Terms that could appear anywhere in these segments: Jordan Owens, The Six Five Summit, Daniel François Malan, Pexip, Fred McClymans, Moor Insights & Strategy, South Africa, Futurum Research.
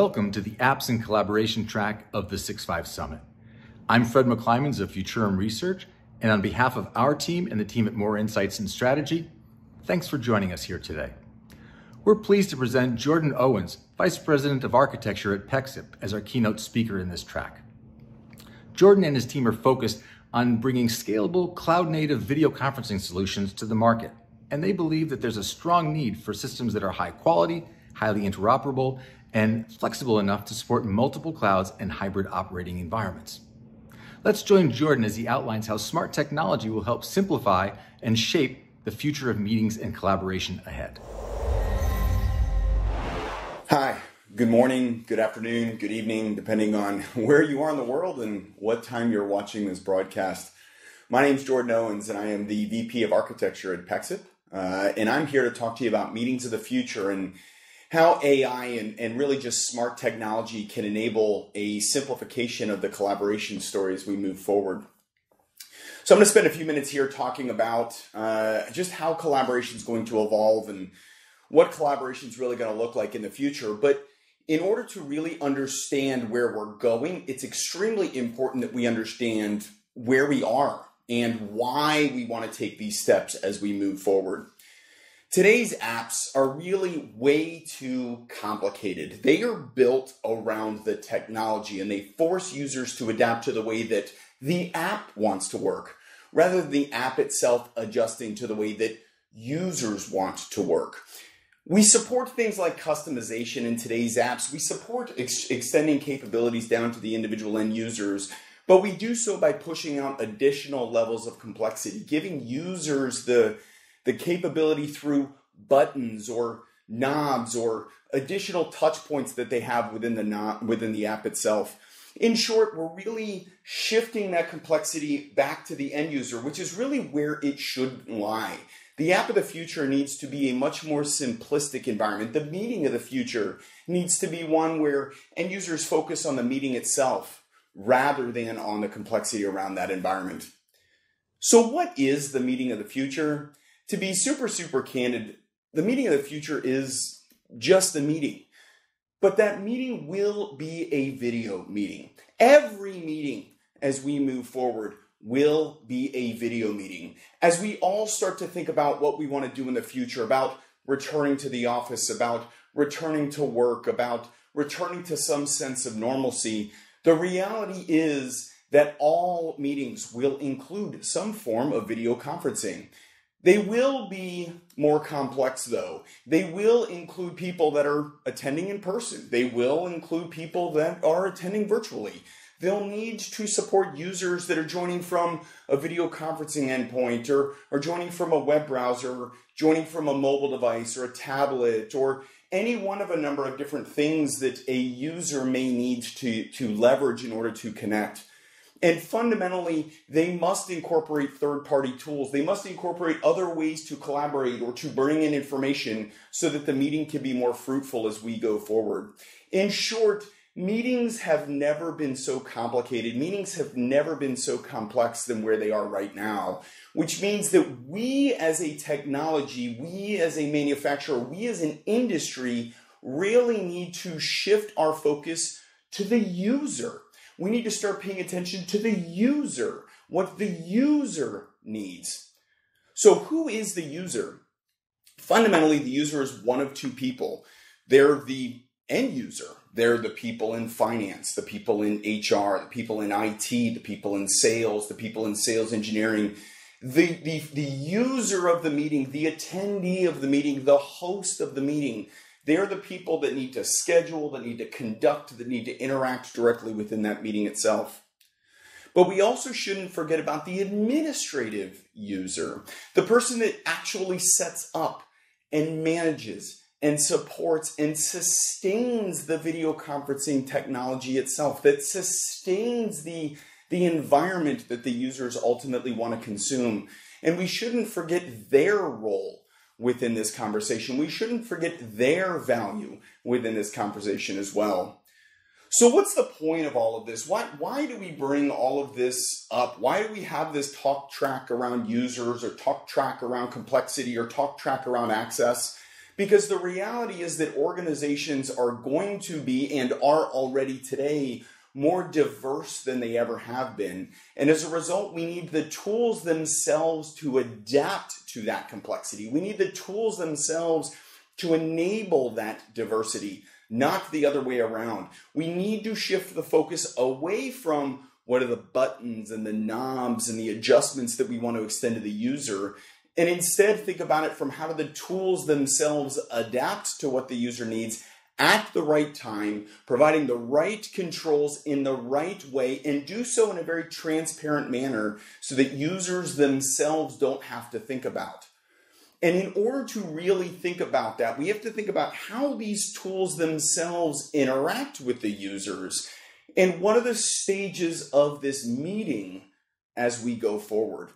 Welcome to the Apps and Collaboration track of the 6-5 Summit. I'm Fred McClymans of Futurum Research, and on behalf of our team and the team at Moor Insights and Strategy, thanks for joining us here today. We're pleased to present Jordan Owens, Vice President of Architecture at Pexip, as our keynote speaker in this track. Jordan and his team are focused on bringing scalable, cloud-native video conferencing solutions to the market, and they believe that there's a strong need for systems that are high quality, highly interoperable, and flexible enough to support multiple clouds and hybrid operating environments. Let's join Jordan as he outlines how smart technology will help simplify and shape the future of meetings and collaboration ahead. Hi, good morning, good afternoon, good evening, depending on where you are in the world and what time you're watching this broadcast. My name's Jordan Owens, and I am the VP of Architecture at Pexip, and I'm here to talk to you about meetings of the future and how AI and really just smart technology can enable a simplification of the collaboration story as we move forward. So I'm going to spend a few minutes here talking about just how collaboration is going to evolve and what collaboration is really going to look like in the future. But in order to really understand where we're going, it's extremely important that we understand where we are and why we want to take these steps as we move forward. Today's apps are really way too complicated. They are built around the technology, and they force users to adapt to the way that the app wants to work, rather than the app itself adjusting to the way that users want to work. We support things like customization in today's apps. We support extending capabilities down to the individual end users, but we do so by pushing out additional levels of complexity, giving users the capability through buttons or knobs or additional touch points that they have within the app itself. In short, we're really shifting that complexity back to the end user, which is really where it should lie. The app of the future needs to be a much more simplistic environment. The meeting of the future needs to be one where end users focus on the meeting itself rather than on the complexity around that environment. So what is the meeting of the future? To be super candid, the meeting of the future is just a meeting, but that meeting will be a video meeting. Every meeting as we move forward will be a video meeting. As we all start to think about what we want to do in the future, about returning to the office, about returning to work, about returning to some sense of normalcy, the reality is that all meetings will include some form of video conferencing. They will be more complex, though. They will include people that are attending in person. They will include people that are attending virtually. They'll need to support users that are joining from a video conferencing endpoint or joining from a web browser, joining from a mobile device or a tablet or any one of a number of different things that a user may need to leverage in order to connect. And fundamentally, they must incorporate third-party tools. They must incorporate other ways to collaborate or to bring in information so that the meeting can be more fruitful as we go forward. In short, meetings have never been so complicated. Meetings have never been so complex than where they are right now, which means that we as a technology, we as a manufacturer, we as an industry really need to shift our focus to the user. We need to start paying attention to the user, what the user needs. So who is the user? Fundamentally, the user is one of two people. They're the end user. They're the people in finance, the people in HR, the people in IT, the people in sales, the people in sales engineering. The user of the meeting, the attendee of the meeting, the host of the meeting. They're the people that need to schedule, that need to conduct, that need to interact directly within that meeting itself. But we also shouldn't forget about the administrative user, the person that actually sets up and manages and supports and sustains the video conferencing technology itself, that sustains the environment that the users ultimately want to consume. And we shouldn't forget their role within this conversation. We shouldn't forget their value within this conversation as well. So what's the point of all of this? Why do we bring all of this up? Why do we have this talk track around users or talk track around complexity or talk track around access? Because the reality is that organizations are going to be and are already today more diverse than they ever have been. And as a result, we need the tools themselves to adapt to that complexity. We need the tools themselves to enable that diversity, not the other way around. We need to shift the focus away from what are the buttons and the knobs and the adjustments that we want to extend to the user, and instead think about it from how do the tools themselves adapt to what the user needs at the right time, providing the right controls in the right way, and do so in a very transparent manner so that users themselves don't have to think about. And in order to really think about that, we have to think about how these tools themselves interact with the users and what are the stages of this meeting as we go forward.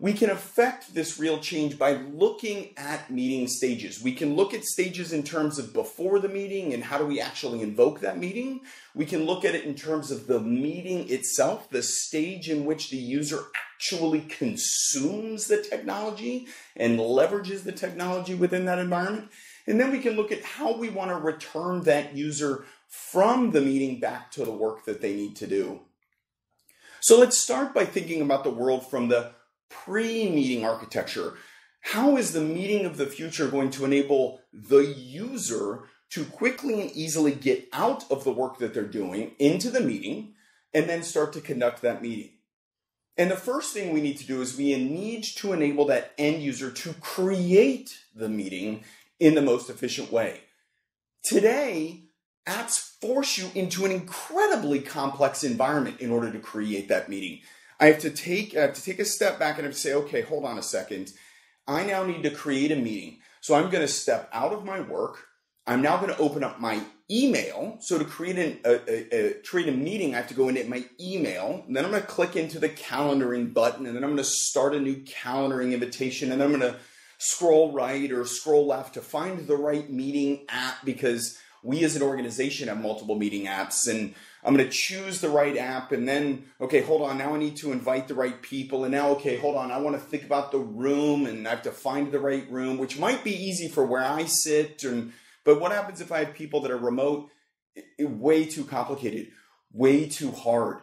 We can affect this real change by looking at meeting stages. We can look at stages in terms of before the meeting and how do we actually invoke that meeting. We can look at it in terms of the meeting itself, the stage in which the user actually consumes the technology and leverages the technology within that environment. And then we can look at how we want to return that user from the meeting back to the work that they need to do. So let's start by thinking about the world from the pre-meeting architecture. How is the meeting of the future going to enable the user to quickly and easily get out of the work that they're doing into the meeting and then start to conduct that meeting? And the first thing we need to do is we need to enable that end user to create the meeting in the most efficient way. Today, apps force you into an incredibly complex environment in order to create that meeting. I have to take a step back and I have to say, okay, hold on a second. I now need to create a meeting. So I'm going to step out of my work. I'm now going to open up my email. So to create a meeting, I have to go into my email. And then I'm going to click into the calendaring button. And then I'm going to start a new calendaring invitation. And then I'm going to scroll right or scroll left to find the right meeting app, because we as an organization have multiple meeting apps, and I'm going to choose the right app, and then, okay, hold on, now I need to invite the right people, and now, okay, hold on, I want to think about the room, and I have to find the right room, which might be easy for where I sit, but what happens if I have people that are remote? Way too complicated, way too hard.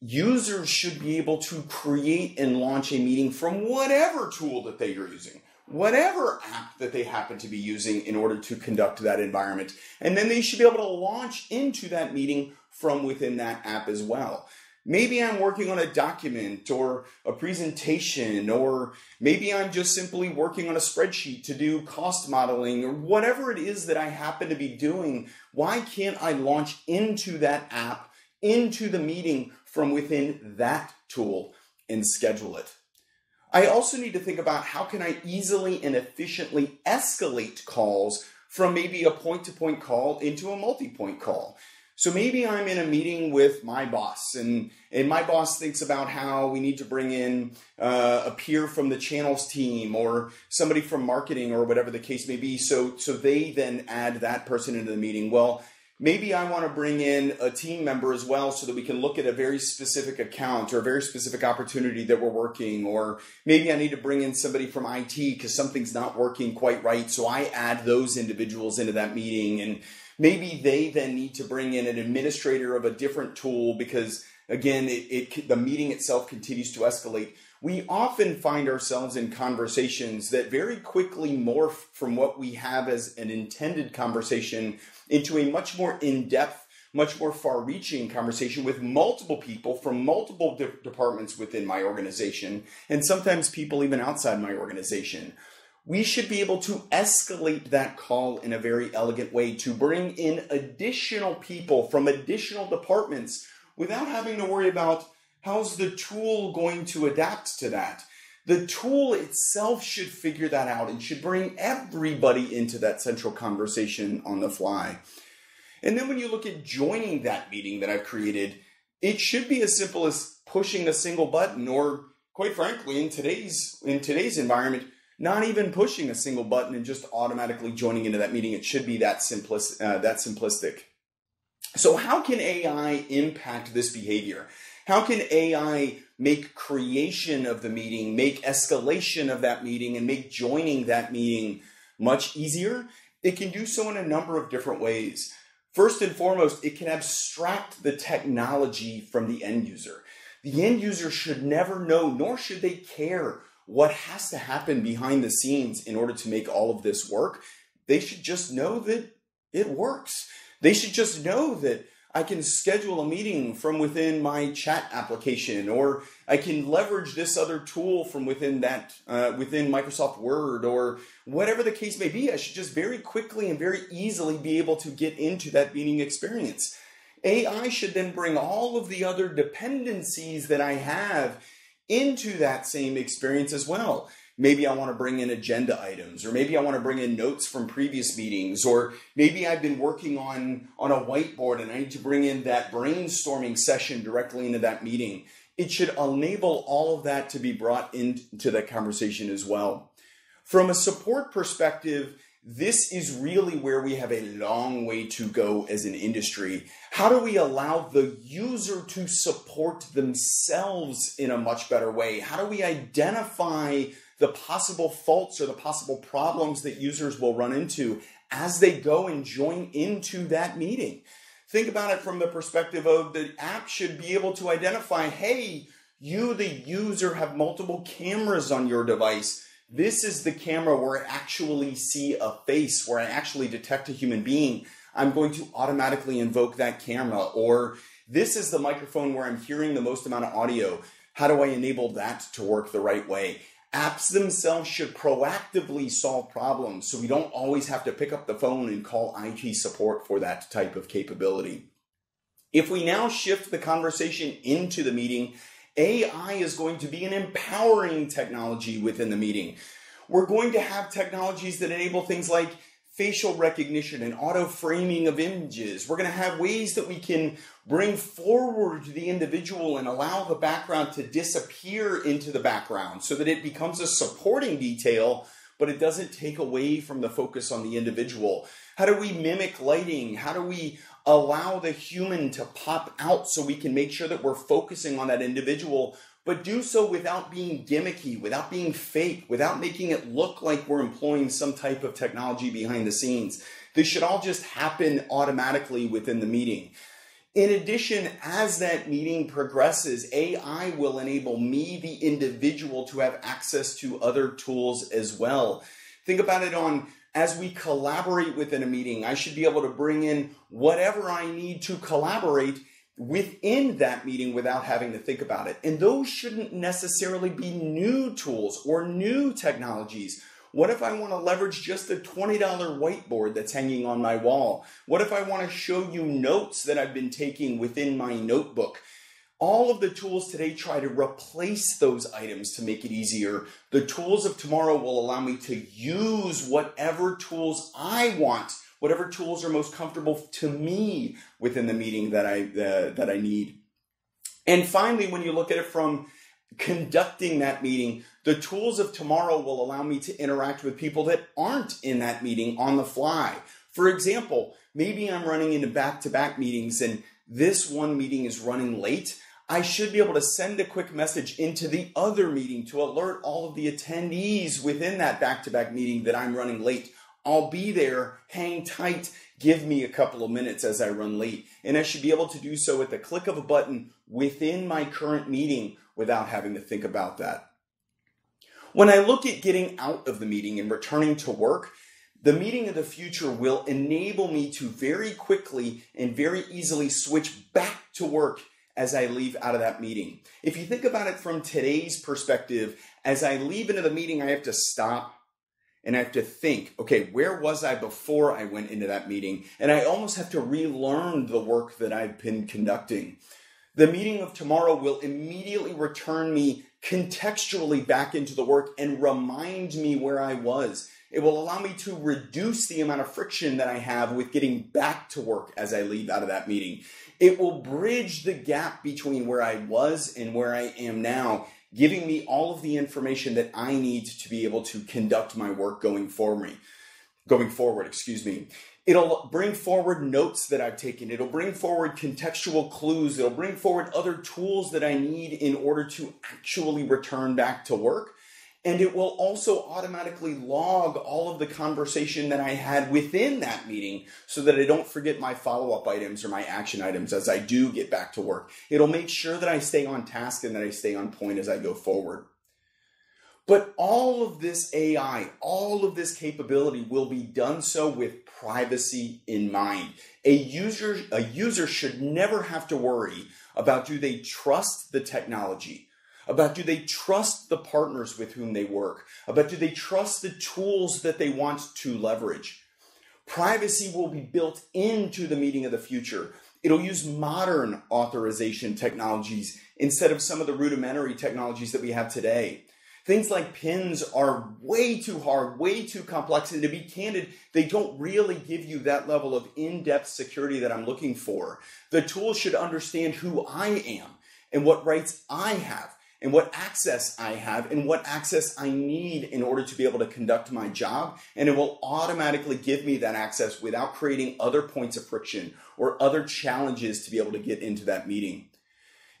Users should be able to create and launch a meeting from whatever tool that they are using, whatever app that they happen to be using in order to conduct that environment. And then they should be able to launch into that meeting from within that app as well. Maybe I'm working on a document or a presentation, or maybe I'm just simply working on a spreadsheet to do cost modeling or whatever it is that I happen to be doing. Why can't I launch into that app, into the meeting from within that tool and schedule it? I also need to think about how can I easily and efficiently escalate calls from maybe a point-to-point call into a multi-point call. So maybe I'm in a meeting with my boss, and my boss thinks about how we need to bring in a peer from the channels team or somebody from marketing or whatever the case may be. So they then add that person into the meeting. Well, maybe I want to bring in a team member as well so that we can look at a very specific account or a very specific opportunity that we're working, or maybe I need to bring in somebody from IT because something's not working quite right. So I add those individuals into that meeting, and maybe they then need to bring in an administrator of a different tool because, again, the meeting itself continues to escalate. We often find ourselves in conversations that very quickly morph from what we have as an intended conversation into a much more in-depth, much more far-reaching conversation with multiple people from multiple departments within my organization, and sometimes people even outside my organization. We should be able to escalate that call in a very elegant way to bring in additional people from additional departments without having to worry about, how's the tool going to adapt to that? The tool itself should figure that out and should bring everybody into that central conversation on the fly. And then when you look at joining that meeting that I've created, it should be as simple as pushing a single button, or quite frankly, in today's environment, not even pushing a single button and just automatically joining into that meeting. It should be that simplistic. So how can AI impact this behavior? How can AI make creation of the meeting, make escalation of that meeting, and make joining that meeting much easier, it can do so in a number of different ways. First and foremost, it can abstract the technology from the end user. The end user should never know, nor should they care, what has to happen behind the scenes in order to make all of this work. They should just know that it works. They should just know that I can schedule a meeting from within my chat application, or I can leverage this other tool from within that, within Microsoft Word, or whatever the case may be. I should just very quickly and very easily be able to get into that meeting experience. AI should then bring all of the other dependencies that I have into that same experience as well. Maybe I want to bring in agenda items, or maybe I want to bring in notes from previous meetings, or maybe I've been working on a whiteboard and I need to bring in that brainstorming session directly into that meeting. It should enable all of that to be brought into that conversation as well. From a support perspective, this is really where we have a long way to go as an industry. How do we allow the user to support themselves in a much better way? How do we identify the possible faults or the possible problems that users will run into as they go and join into that meeting? Think about it from the perspective of the app should be able to identify, hey, you, the user, have multiple cameras on your device. This is the camera where I actually see a face, where I actually detect a human being. I'm going to automatically invoke that camera. Or this is the microphone where I'm hearing the most amount of audio. How do I enable that to work the right way? Apps themselves should proactively solve problems, so we don't always have to pick up the phone and call IT support for that type of capability. If we now shift the conversation into the meeting, AI is going to be an empowering technology within the meeting. We're going to have technologies that enable things like facial recognition and auto framing of images. We're going to have ways that we can bring forward the individual and allow the background to disappear into the background so that it becomes a supporting detail, but it doesn't take away from the focus on the individual. How do we mimic lighting? How do we allow the human to pop out so we can make sure that we're focusing on that individual, but do so without being gimmicky, without being fake, without making it look like we're employing some type of technology behind the scenes? This should all just happen automatically within the meeting. In addition, as that meeting progresses, AI will enable me, the individual, to have access to other tools as well. Think about it on, as we collaborate within a meeting, I should be able to bring in whatever I need to collaborate within that meeting without having to think about it. And those shouldn't necessarily be new tools or new technologies. What if I want to leverage just the $20 whiteboard that's hanging on my wall? What if I want to show you notes that I've been taking within my notebook? All of the tools today try to replace those items to make it easier. The tools of tomorrow will allow me to use whatever tools I want, whatever tools are most comfortable to me within the meeting that I need. And finally, when you look at it from conducting that meeting, the tools of tomorrow will allow me to interact with people that aren't in that meeting on the fly. For example, maybe I'm running into back-to-back meetings and this one meeting is running late. I should be able to send a quick message into the other meeting to alert all of the attendees within that back-to-back meeting that I'm running late. I'll be there, hang tight, give me a couple of minutes as I run late. And I should be able to do so at the click of a button within my current meeting without having to think about that. When I look at getting out of the meeting and returning to work, the meeting of the future will enable me to very quickly and very easily switch back to work as I leave out of that meeting. If you think about it from today's perspective, as I leave into the meeting, I have to stop and I have to think, okay, where was I before I went into that meeting? And I almost have to relearn the work that I've been conducting. The meeting of tomorrow will immediately return me contextually back into the work and remind me where I was. It will allow me to reduce the amount of friction that I have with getting back to work as I leave out of that meeting. It will bridge the gap between where I was and where I am now, giving me all of the information that I need to be able to conduct my work going forward. It'll bring forward notes that I've taken. It'll bring forward contextual clues. It'll bring forward other tools that I need in order to actually return back to work. And it will also automatically log all of the conversation that I had within that meeting so that I don't forget my follow-up items or my action items as I do get back to work. It'll make sure that I stay on task and that I stay on point as I go forward. But all of this AI, all of this capability will be done so with privacy in mind. A user should never have to worry about, do they trust the technology? About do they trust the partners with whom they work? About do they trust the tools that they want to leverage? Privacy will be built into the meeting of the future. It'll use modern authorization technologies instead of some of the rudimentary technologies that we have today. Things like PINs are way too hard, way too complex, and to be candid, they don't really give you that level of in-depth security that I'm looking for. The tool should understand who I am and what rights I have, and what access I have, and what access I need in order to be able to conduct my job, and it will automatically give me that access without creating other points of friction or other challenges to be able to get into that meeting.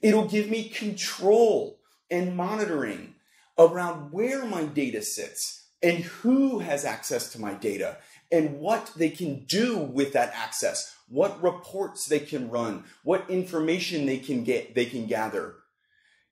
It'll give me control and monitoring around where my data sits and who has access to my data and what they can do with that access, what reports they can run, what information they can gather.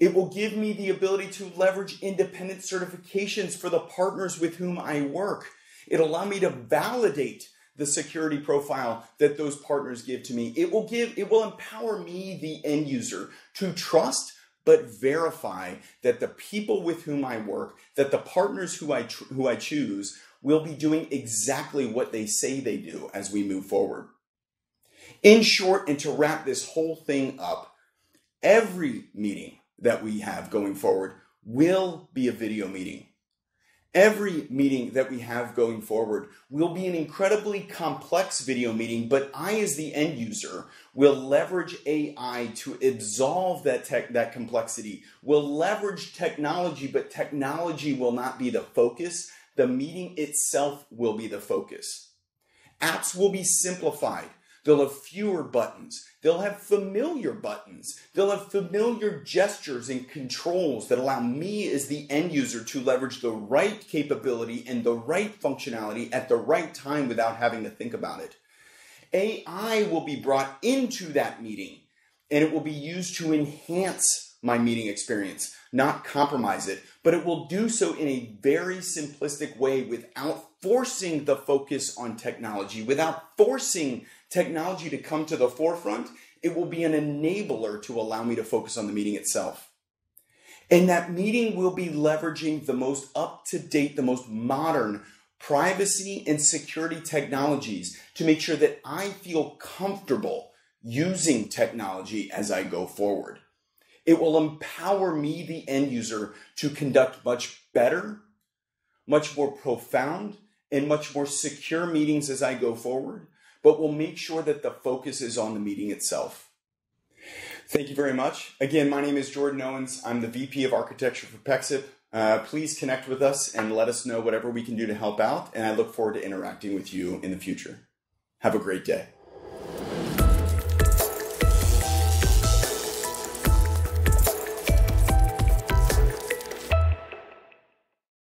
It will give me the ability to leverage independent certifications for the partners with whom I work. It'll allow me to validate the security profile that those partners give to me. It will empower me, the end user, to trust but verify that the people with whom I work, that the partners who I choose will be doing exactly what they say they do as we move forward. In short, and to wrap this whole thing up, every meeting that we have going forward will be a video meeting. Every meeting that we have going forward will be an incredibly complex video meeting, but I, as the end user, will leverage AI to absolve that complexity. We'll leverage technology, but technology will not be the focus. The meeting itself will be the focus. Apps will be simplified. They'll have fewer buttons. They'll have familiar buttons. They'll have familiar gestures and controls that allow me as the end user to leverage the right capability and the right functionality at the right time without having to think about it. AI will be brought into that meeting, and it will be used to enhance my meeting experience, not compromise it, but it will do so in a very simplistic way without forcing the focus on technology, without forcing technology to come to the forefront. It will be an enabler to allow me to focus on the meeting itself. And that meeting will be leveraging the most up-to-date, the most modern privacy and security technologies to make sure that I feel comfortable using technology as I go forward. It will empower me, the end user, to conduct much better, much more profound, and much more secure meetings as I go forward, but we'll make sure that the focus is on the meeting itself. Thank you very much. Again, my name is Jordan Owens. I'm the VP of Architecture for Pexip. Please connect with us and let us know whatever we can do to help out, and I look forward to interacting with you in the future. Have a great day.